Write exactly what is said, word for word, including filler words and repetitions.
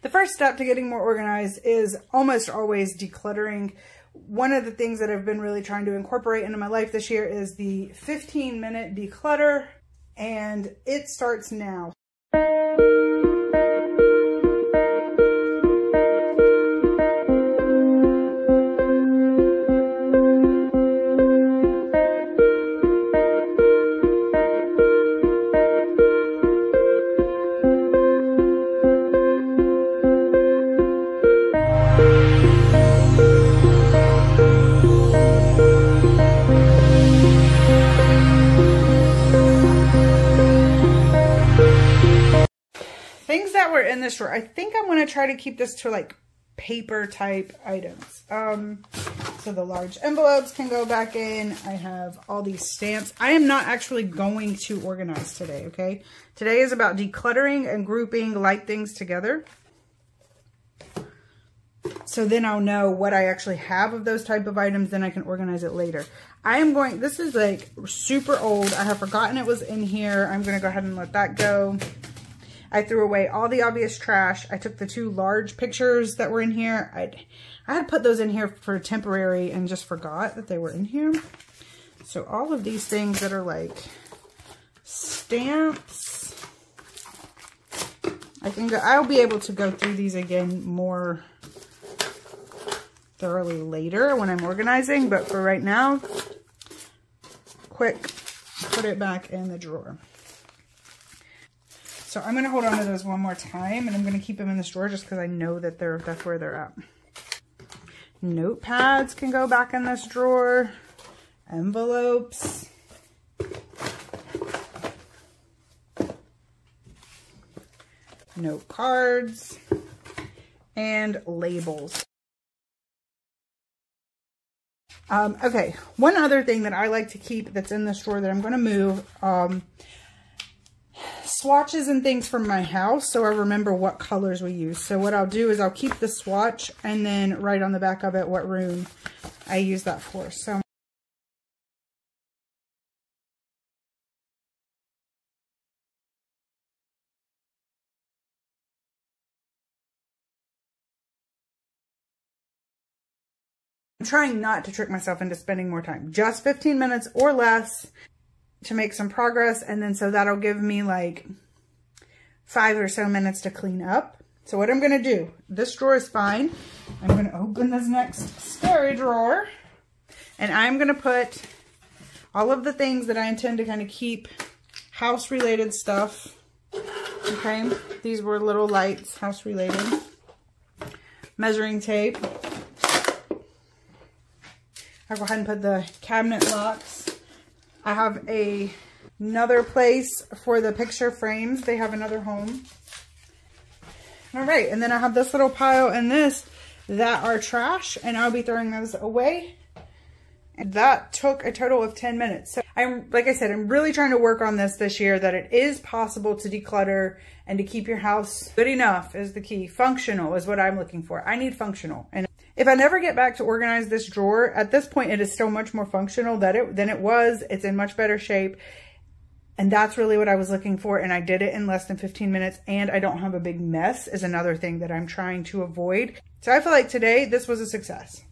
The first step to getting more organized is almost always decluttering. One of the things that I've been really trying to incorporate into my life this year is the fifteen minute declutter, and it starts now. In this drawer, I think I'm going to try to keep this to like paper type items. Um, so the large envelopes can go back in. I have all these stamps. I am not actually going to organize today, okay? Today is about decluttering and grouping like things together. So then I'll know what I actually have of those type of items, then I can organize it later. I am going, this is like super old. I have forgotten it was in here. I'm going to go ahead and let that go. I threw away all the obvious trash. I took the two large pictures that were in here. I, I had put those in here for temporary and just forgot that they were in here. So all of these things that are like stamps, I can go, I'll be able to go through these again more thoroughly later when I'm organizing. But for right now, quick, put it back in the drawer. So I'm going to hold on to those one more time, and I'm going to keep them in this drawer just because I know that they're, that's where they're at. Notepads can go back in this drawer. Envelopes. Note cards. And labels. Um, okay, one other thing that I like to keep that's in this drawer that I'm going to move. Um, swatches and things from my house, so I remember what colors we use. So what I'll do is I'll keep the swatch and then write on the back of it what room I use that for. So I'm trying not to trick myself into spending more time, just fifteen minutes or less, to make some progress. And then so that'll give me like five or so minutes to clean up. So what I'm going to do, this drawer is fine. I'm going to open this next scary drawer, and I'm going to put all of the things that I intend to kind of keep house related stuff. Okay. These were little lights, house related, measuring tape. I'll go ahead and put the cabinet locks. I have a, another place for the picture frames. They have another home. All right. And then I have this little pile and this that are trash, and I'll be throwing those away. And that took a total of ten minutes. So I'm, like I said, I'm really trying to work on this this year, that it is possible to declutter and to keep your house good enough is the key. Functional is what I'm looking for. I need functional. And if I never get back to organize this drawer, at this point, it is still much more functional that it, than it was. It's in much better shape. And that's really what I was looking for. And I did it in less than fifteen minutes. And I don't have a big mess is another thing that I'm trying to avoid. So I feel like today, this was a success.